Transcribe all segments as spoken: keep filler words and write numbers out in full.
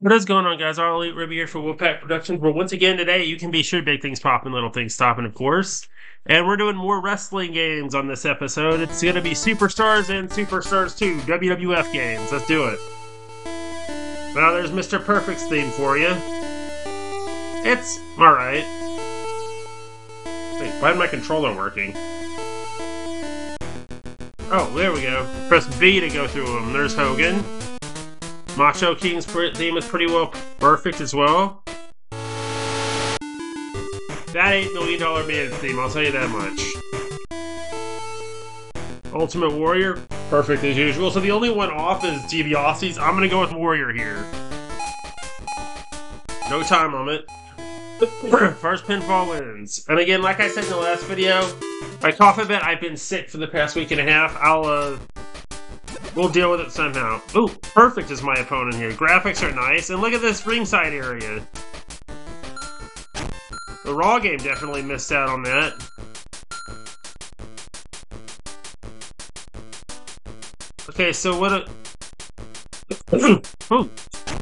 What is going on, guys? All Elite Ruby here for Wolfpack Productions. Where once again today, you can be sure big things popping, little things stopping, of course. And we're doing more wrestling games on this episode. It's going to be Superstars and Superstars two W W F games. Let's do it. Now there's Mister Perfect's theme for you. It's alright. Wait, why is my controller working? Oh, there we go. Press B to go through them. There's Hogan. Macho King's theme is pretty well perfect as well. That ain't Million Dollar Man's theme, I'll tell you that much. Ultimate Warrior, perfect as usual. So the only one off is DiBiase's. I'm gonna go with Warrior here. No time limit. First pinfall wins. And again, like I said in the last video, my cough a bit. I've been sick for the past week and a half. I'll, uh... We'll deal with it somehow. Ooh, perfect is my opponent here. Graphics are nice, and look at this ringside area. The Raw game definitely missed out on that. Okay, so what a... Ooh,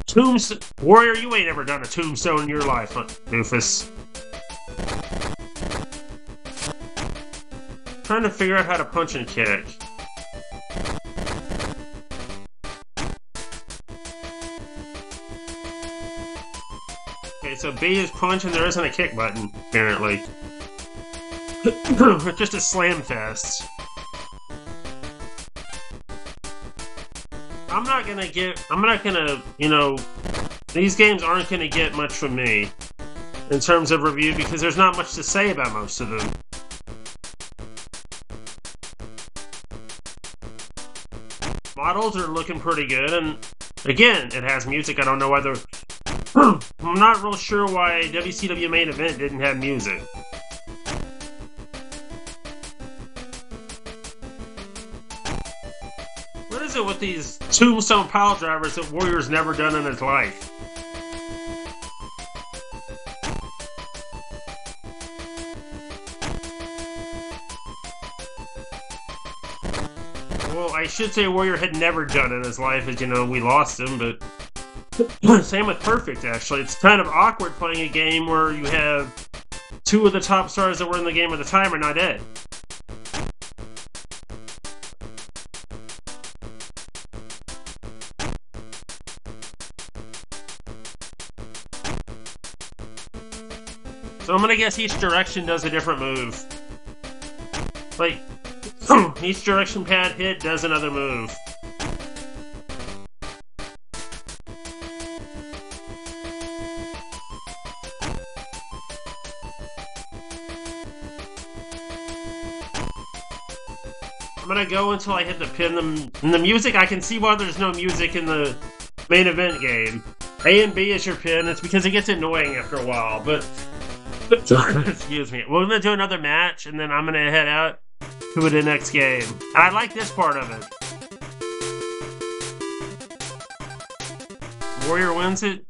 tombstone... Warrior, you ain't ever done a tombstone in your life, huh, doofus? Trying to figure out how to punch and kick. So B is punch and there isn't a kick button, apparently. Just a slam fest. I'm not gonna get, I'm not gonna, you know, these games aren't gonna get much from me in terms of review because there's not much to say about most of them. Models are looking pretty good, and again, it has music. I don't know why they're... I'm not real sure why W C W Main Event didn't have music. What is it with these tombstone pile drivers that Warrior's never done in his life? Well, I should say Warrior had never done it in his life, as you know, we lost him, but... Same with Perfect, actually. It's kind of awkward playing a game where you have two of the top stars that were in the game at the time are not dead. So I'm gonna guess each direction does a different move. Like, each direction pad hit does another move. I'm gonna go until I hit the pin. The, the music, I can see why there's no music in the main event game. A and B is your pin. It's because it gets annoying after a while, but... Excuse me. We're gonna do another match, and then I'm gonna head out to the next game. And I like this part of it. Warrior wins it.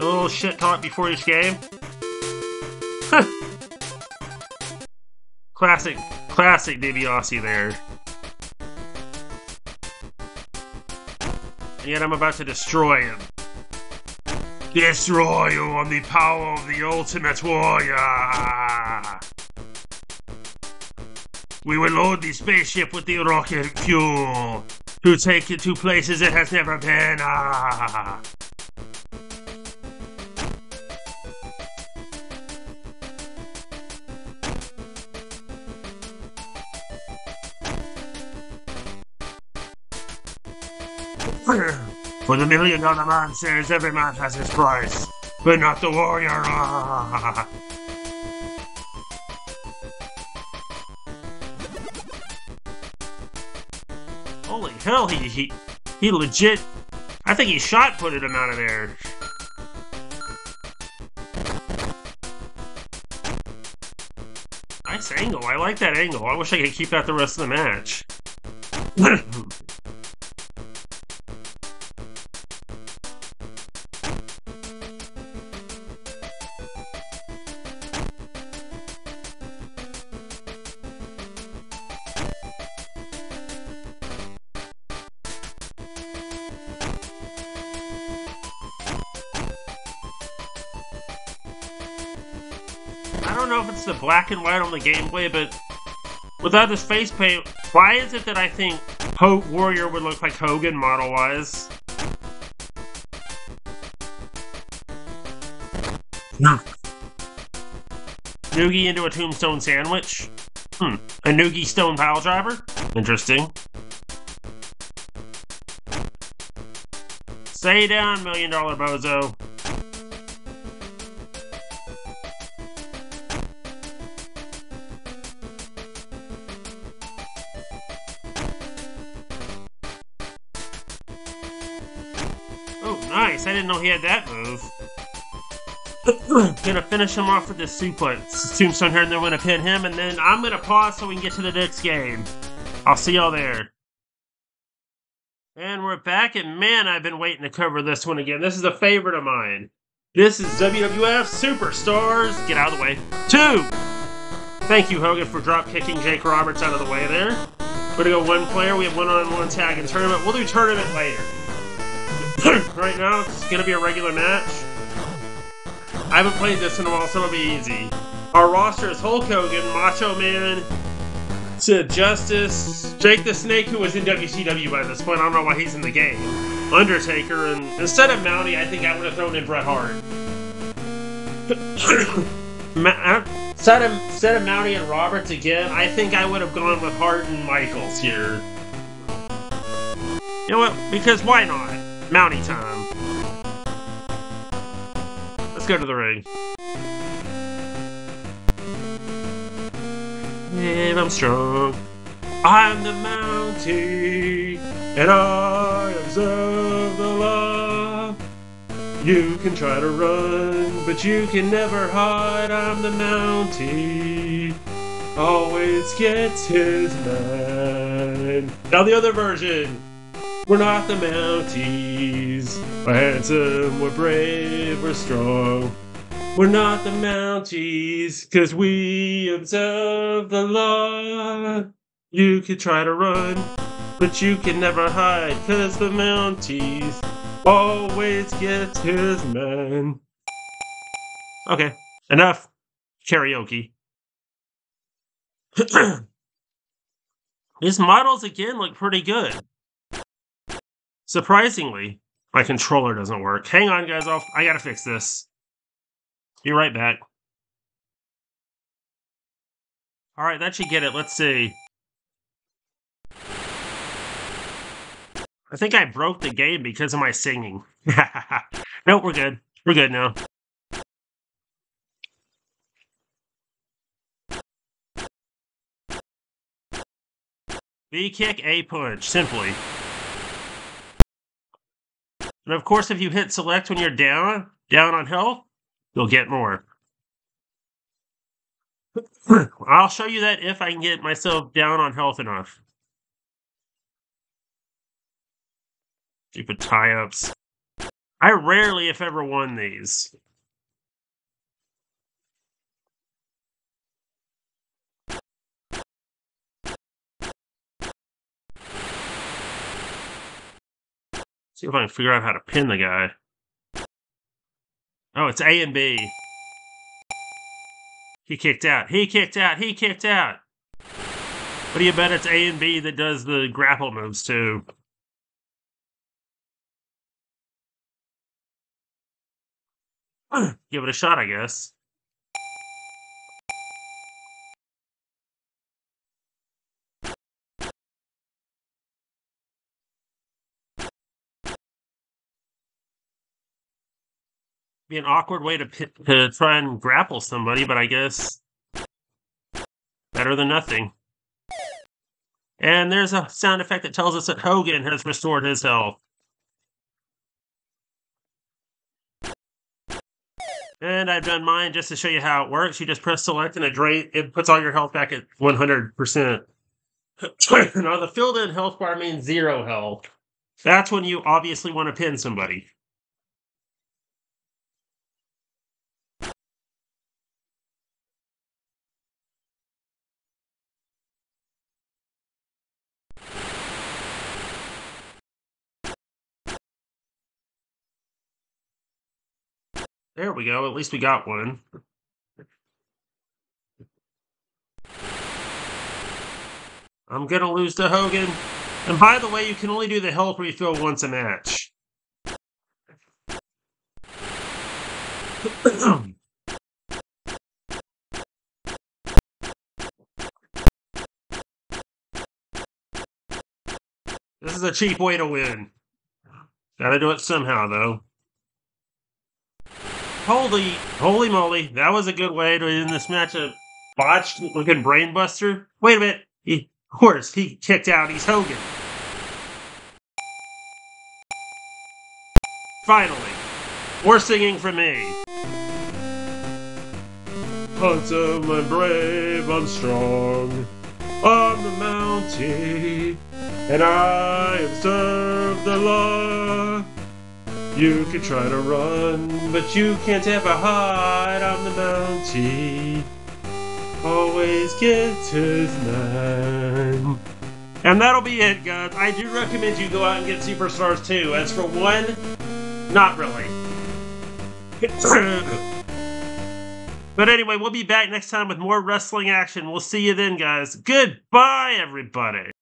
A little shit talk before each game. Huh. Classic, classic DiBiase there. And yet I'm about to destroy him. Destroy you on the power of the Ultimate Warrior! We will load the spaceship with the rocket fuel to take it to places it has never been. Ah. For the Million Dollar Man says every man has his price, but not the Warrior. Ah. Holy hell, he, he he legit, I think he shot putted him out of there. Nice angle, I like that angle. I wish I could keep that the rest of the match. don't know if it's the black and white on the gameplay, but without this face paint, why is it that I think Ho- Warrior would look like Hogan model-wise? Nah. Noogie into a tombstone sandwich? Hmm. A Noogie stone pile driver? Interesting. Stay down, million dollar bozo. Oh, nice. I didn't know he had that move. Gonna finish him off with this suplex. Tombstone here, and then we're gonna pin him, and then I'm gonna pause so we can get to the next game. I'll see y'all there. And we're back, and man, I've been waiting to cover this one again. This is a favorite of mine. This is W W F Superstars. Get out of the way. Two! Thank you, Hogan, for drop-kicking Jake Roberts out of the way there. We're gonna go one player. We have one-on-one tag and tournament. We'll do tournament later. Right now, it's gonna be a regular match. I haven't played this in a while, so it'll be easy. Our roster is Hulk Hogan, Macho Man, Sid Justice, Jake the Snake, who was in W C W by this point. I don't know why he's in the game. Undertaker, and instead of Mountie, I think I would have thrown in Bret Hart. instead, of, instead of Mountie and Roberts again, I think I would have gone with Hart and Michaels here. You know what? Because why not? Mountie time. Let's go to the ring. And I'm strong. I'm the Mountie, and I observe the law. You can try to run, but you can never hide. I'm the Mountie, always gets his man. Now the other version. We're not the Mounties. We're handsome, we're brave, we're strong. We're not the Mounties, cause we observe the law. You could try to run, but you can never hide, cause the Mounties always get his man. Okay, enough karaoke. These models again look pretty good. Surprisingly, my controller doesn't work. Hang on, guys. I'll, I gotta fix this. Be right back. All right, that should get it. Let's see. I think I broke the game because of my singing. Nope, we're good. We're good now. B kick, A punch, simply. And of course, if you hit select when you're down, down on health, you'll get more. I'll show you that if I can get myself down on health enough. Stupid tie-ups. I rarely, if ever, won these. See if I can figure out how to pin the guy. Oh, it's A and B. He kicked out. He kicked out. He kicked out. What do you bet it's A and B that does the grapple moves too? Give it a shot, I guess. Be an awkward way to, to try and grapple somebody, but I guess better than nothing. And there's a sound effect that tells us that Hogan has restored his health. And I've done mine just to show you how it works. You just press select and it, drain, it puts all your health back at one hundred percent. Now the filled in health bar means zero health. That's when you obviously want to pin somebody. There we go. At least we got one. I'm going to lose to Hogan. And by the way, you can only do the health refill once a match. This is a cheap way to win. Gotta do it somehow, though. Holy, holy moly. That was a good way to end this match. A botched-looking brainbuster. Wait a minute. He, of course, he kicked out. He's Hogan. Finally. More singing from me. Handsome, I'm brave, I'm strong. I'm the Mountie. And I observe the law. You can try to run, but you can't ever hide. I'm the Mountie. Always gets his man. And that'll be it, guys. I do recommend you go out and get Superstars two. As for one, not really. But anyway, we'll be back next time with more wrestling action. We'll see you then, guys. Goodbye, everybody.